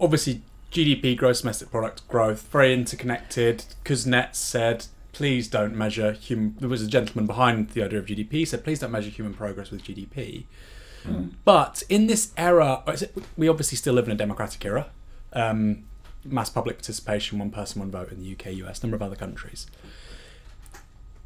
obviously GDP, gross domestic product growth, very interconnected. Kuznets said, please don't measure human... There was a gentleman behind the idea of GDP, said, please don't measure human progress with GDP. Mm. But in this era, we obviously still live in a democratic era. Mass public participation, one person, one vote in the UK, US, number of other countries.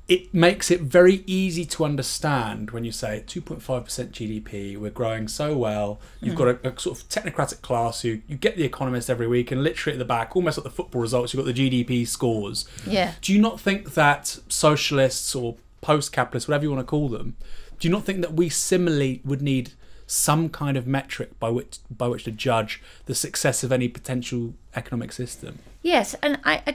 It makes it very easy to understand when you say 2.5% GDP, we're growing so well. You've got a sort of technocratic class who you get the Economist every week and literally at the back, almost like the football results, you've got the GDP scores. Yeah. Do you not think that socialists or post-capitalists, whatever you want to call them, do you not think that we similarly would need some kind of metric by which to judge the success of any potential economic system? Yes, and I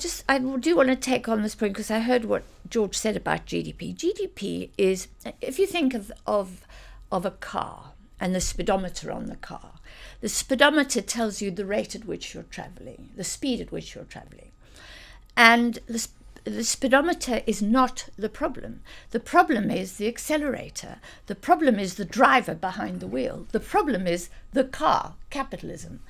do want to take on this point because I heard what George said about GDP. GDP is, if you think of a car and the speedometer on the car, the speedometer tells you the rate at which you're travelling, the speed at which you're travelling. And the speedometer is not the problem. The problem is the accelerator. The problem is the driver behind the wheel. The problem is the car, capitalism.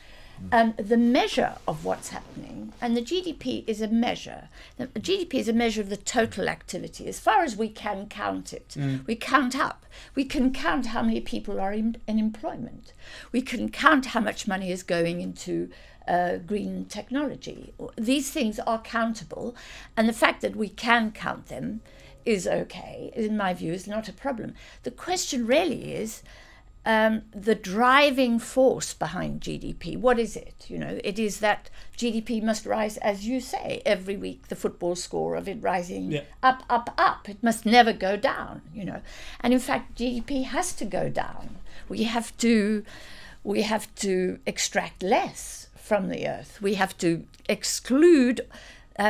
The measure of what's happening, and the GDP is a measure. The GDP is a measure of the total activity, as far as we can count it. We count up. We can count how many people are in employment. We can count how much money is going into green technology. These things are countable, and the fact that we can count them is okay, in my view, is not a problem. The question really is the driving force behind GDP. What is it? You know, it is that GDP must rise, as you say, every week, the football score of it rising up, up, up. It must never go down, you know. And in fact, GDP has to go down. We have to extract less from the earth. We have to exclude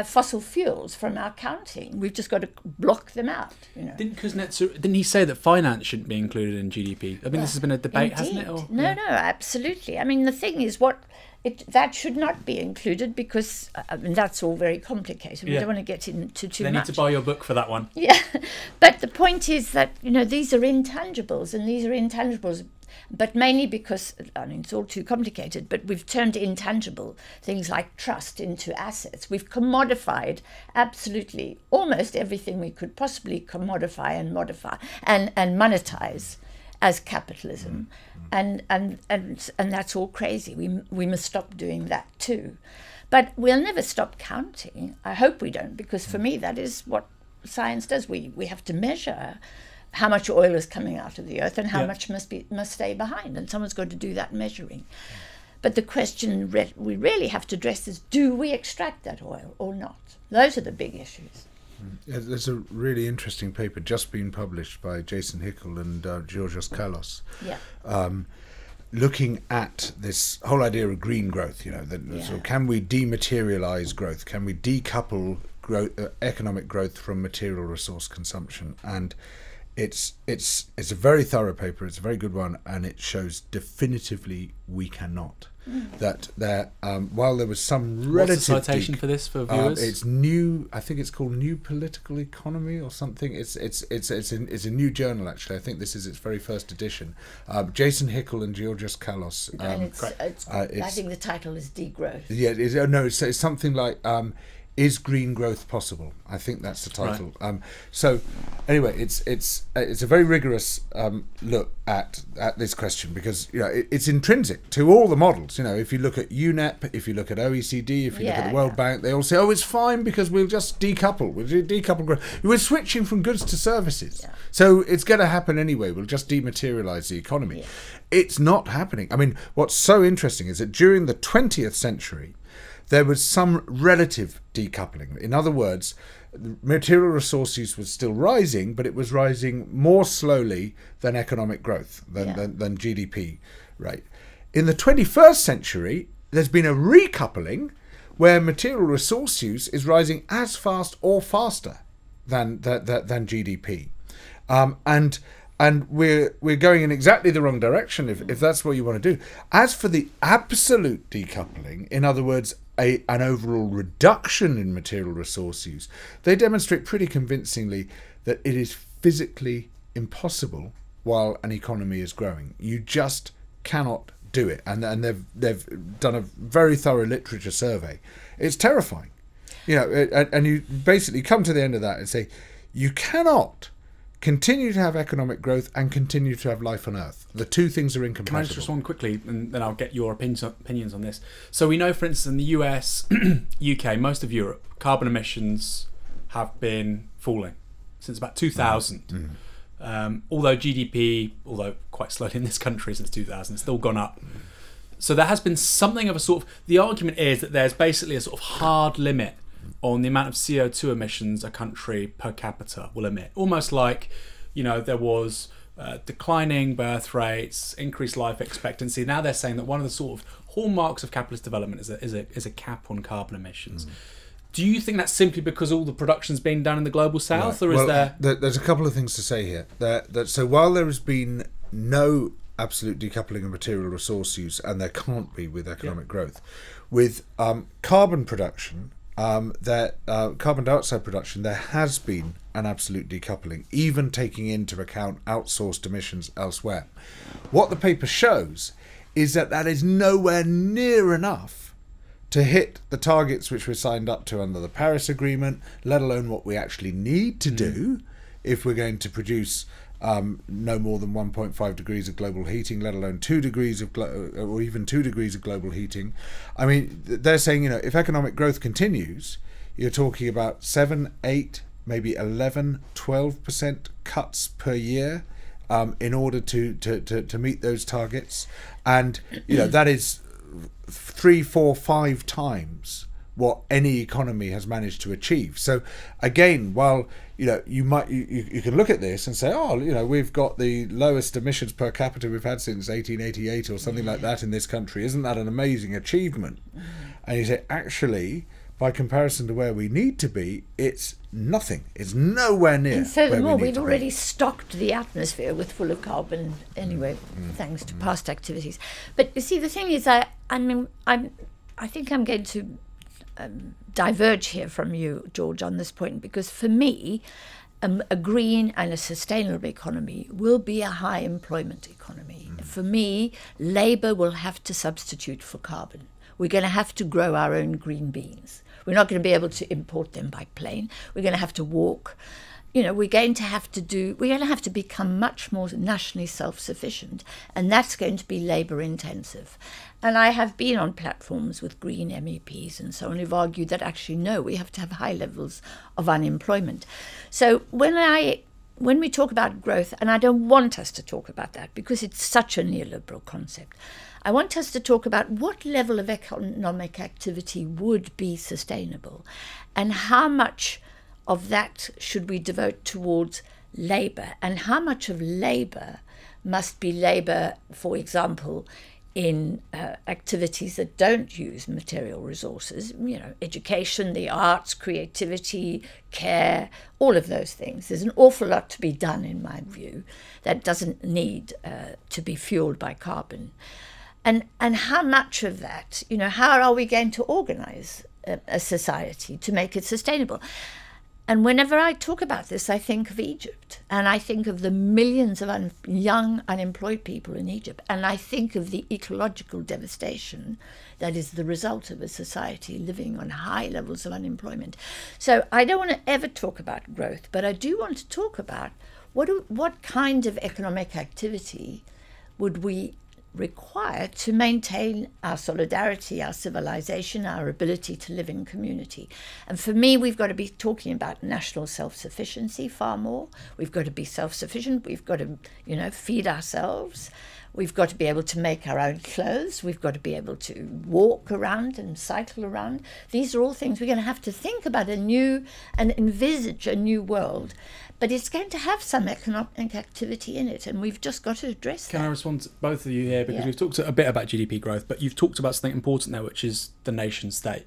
fossil fuels from our counting. We've just got to block them out. You know. Didn't he say that finance shouldn't be included in GDP? I mean, this has been a debate, hasn't it? Or, no, absolutely. I mean, the thing is, that should not be included because I mean, that's all very complicated. We don't want to get into too much. They need to buy your book for that one. Yeah, but the point is that you know these are intangibles, and these are intangibles. But mainly because, I mean, it's all too complicated, but we've turned intangible things like trust into assets. We've commodified absolutely almost everything we could possibly commodify and modify and monetize as capitalism. And that's all crazy. We must stop doing that too. But we'll never stop counting. I hope we don't, because for me, that is what science does. We have to measure how much oil is coming out of the earth and how much must stay behind, and someone's got to do that measuring. But the question we really have to address is, do we extract that oil or not? Those are the big issues. There's a really interesting paper just being published by Jason Hickel and Giorgos Kallis, looking at this whole idea of green growth. You know, so can we dematerialize growth? Can we decouple growth, economic growth from material resource consumption? And it's a very thorough paper. It's a very good one, and it shows definitively we cannot. That there, while there was some relative citation for this for viewers, it's new. I think it's called New Political Economy or something. It's a new journal actually. I think this is its very first edition. Jason Hickel and Giorgos Kallis. I think the title is Degrowth. Yeah, it's something like. Is green growth possible? I think that's the title. Right. So, anyway, it's a very rigorous look at this question because you know it's intrinsic to all the models. You know, if you look at UNEP, if you look at OECD, if you look at the World Bank, they all say, "Oh, it's fine because we'll just decouple. We'll decouple growth. We're switching from goods to services, so it's going to happen anyway. We'll just dematerialize the economy." Yeah. It's not happening. I mean, what's so interesting is that during the 20th century. There was some relative decoupling. In other words, material resource use was still rising, but it was rising more slowly than economic growth, than GDP rate. In the 21st century, there's been a recoupling where material resource use is rising as fast or faster than GDP. And we're going in exactly the wrong direction if that's what you want to do. As for the absolute decoupling, in other words, an overall reduction in material resource use, they demonstrate pretty convincingly that it is physically impossible while an economy is growing. You just cannot do it, and they've done a very thorough literature survey. It's terrifying, you know, and you basically come to the end of that and say, you cannot continue to have economic growth and continue to have life on Earth. The two things are incompatible. Can I just respond quickly, and then I'll get your opinions on this. So we know, for instance, in the US, UK, most of Europe, carbon emissions have been falling since about 2000. Mm-hmm. Although GDP, although quite slowly in this country since 2000, it's still gone up. Mm-hmm. So there has been something of a sort of, the argument is that there's basically a sort of hard limit on the amount of CO2 emissions a country per capita will emit. Almost like, you know, there was declining birth rates, increased life expectancy. Now they're saying that one of the sort of hallmarks of capitalist development is a cap on carbon emissions. Mm. Do you think that's simply because all the production's being done in the global south, right? Or is there's a couple of things to say here. So while there has been no absolute decoupling of material resource use, and there can't be with economic growth, with carbon production, carbon dioxide production, there has been an absolute decoupling, even taking into account outsourced emissions elsewhere. What the paper shows is that that is nowhere near enough to hit the targets which we're signed up to under the Paris Agreement, let alone what we actually need to do if we're going to produce no more than 1.5 degrees of global heating, let alone 2 degrees of or even 2 degrees of global heating. I mean, they're saying, you know, if economic growth continues, you're talking about 7, 8, maybe 11, 12% cuts per year in order to meet those targets, and you know that is 3, 4, 5 times what any economy has managed to achieve. So again, while you know you can look at this and say, oh, you know, we've got the lowest emissions per capita we've had since 1888 or something like that in this country, isn't that an amazing achievement? And you say, actually, by comparison to where we need to be, it's nothing. It's nowhere near. And so the more we'd already stocked the atmosphere with full of carbon anyway, thanks to past activities. But you see, the thing is, I think I'm going to diverge here from you, George, on this point, because for me, a green and a sustainable economy will be a high employment economy. For me, labour will have to substitute for carbon. We're going to have to grow our own green beans. We're not going to be able to import them by plane. We're going to have to walk. You know, we're going to have to become much more nationally self-sufficient, and that's going to be labour intensive. And I have been on platforms with green MEPs and so on who've argued that actually, no, we have to have high levels of unemployment. So when we talk about growth, and I don't want us to talk about that because it's such a neoliberal concept, I want us to talk about what level of economic activity would be sustainable and how much of that should we devote towards labour, and how much of labour must be labour, for example, in activities that don't use material resources, you know, education, the arts, creativity, care, all of those things. There's an awful lot to be done, in my view, that doesn't need to be fueled by carbon. And how much of that, you know, how are we going to organise a society to make it sustainable? And whenever I talk about this, I think of Egypt, and I think of the millions of young unemployed people in Egypt, and I think of the ecological devastation that is the result of a society living on high levels of unemployment. So I don't want to ever talk about growth, but I do want to talk about what kind of economic activity would we require to maintain our solidarity, our civilization, our ability to live in community. And for me, we've got to be talking about national self-sufficiency far more. We've got to be self-sufficient. We've got to, you know, feed ourselves. We've got to be able to make our own clothes. We've got to be able to walk around and cycle around. These are all things we're going to have to think about and envisage a new world. But it's going to have some economic activity in it, and we've just got to address that. Can I respond to both of you here? Because we've talked a bit about GDP growth, but you've talked about something important there, which is the nation state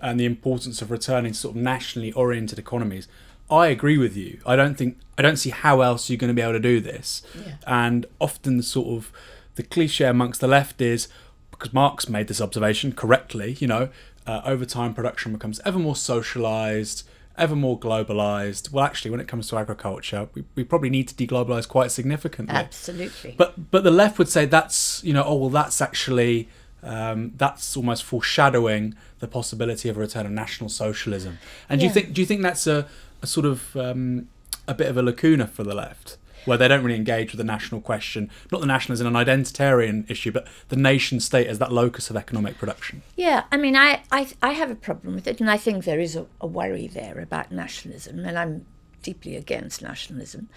and the importance of returning to sort of nationally oriented economies. I agree with you. I don't see how else you're going to be able to do this. Yeah. And often the sort of the cliche amongst the left is, because Marx made this observation correctly, you know, over time production becomes ever more socialised, ever more globalized. Well, actually, when it comes to agriculture, we probably need to deglobalize quite significantly. Absolutely. But the left would say that's, you know, oh, well, that's actually, that's almost foreshadowing the possibility of a return of national socialism. And yeah. do you think that's a sort of a bit of a lacuna for the left, where they don't really engage with the national question, not the national as in an identitarian issue, but the nation state as that locus of economic production? Yeah, I mean, I have a problem with it, and I think there is a worry there about nationalism, and I'm deeply against nationalism,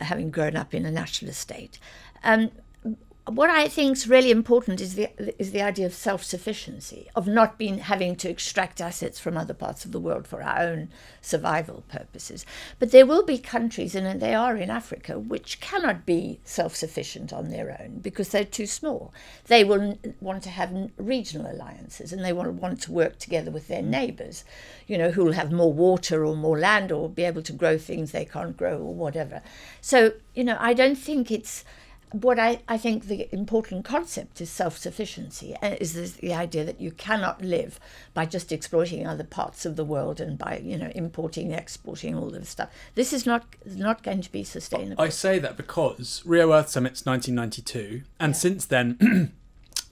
having grown up in a nationalist state. What I think is really important is the idea of self-sufficiency, of not being having to extract assets from other parts of the world for our own survival purposes. But there will be countries, and they are in Africa, which cannot be self-sufficient on their own because they're too small. They will want to have regional alliances, and they will want to work together with their neighbours, you know, who will have more water or more land or be able to grow things they can't grow or whatever. So, you know, I don't think it's... What I think the important concept is self-sufficiency, and is the idea that you cannot live by just exploiting other parts of the world and by, you know, importing, exporting, all this stuff. This is not going to be sustainable. I say that because Rio Earth Summit's 1992, and yeah. since then,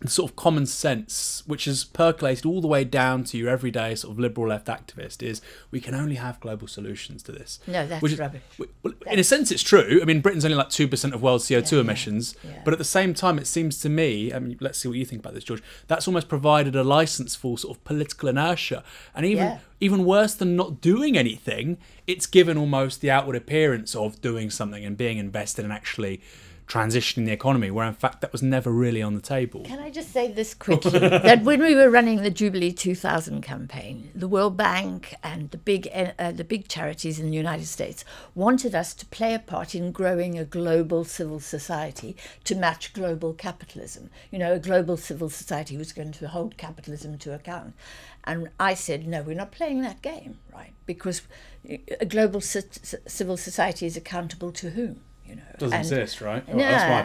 the sort of common sense, which has percolated all the way down to your everyday sort of liberal left activist, is we can only have global solutions to this. No, that's rubbish. Well, in a sense, it's true. I mean, Britain's only like 2% of world CO2 emissions. Yeah. But at the same time, it seems to me, I mean, let's see what you think about this, George, that's almost provided a license for sort of political inertia. And even, yeah. even worse than not doing anything, it's given almost the outward appearance of doing something and being invested and actually transitioning the economy, where in fact that was never really on the table. Can I just say this quickly, that when we were running the Jubilee 2000 campaign, the World Bank and the big charities in the United States wanted us to play a part in growing a global civil society to match global capitalism. You know, a global civil society was going to hold capitalism to account. And I said, no, we're not playing that game, right? Because a global civil society is accountable to whom? You know, doesn't exist, right? No, well, that's my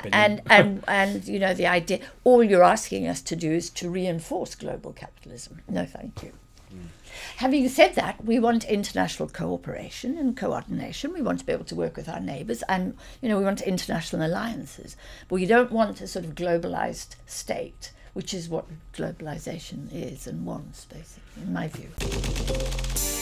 opinion. and you know, the idea, all you're asking us to do is to reinforce global capitalism. No, thank you. Mm. Having said that, we want international cooperation and coordination. We want to be able to work with our neighbours, and you know, we want international alliances. But we don't want a sort of globalised state, which is what globalisation is and wants, basically, in my view.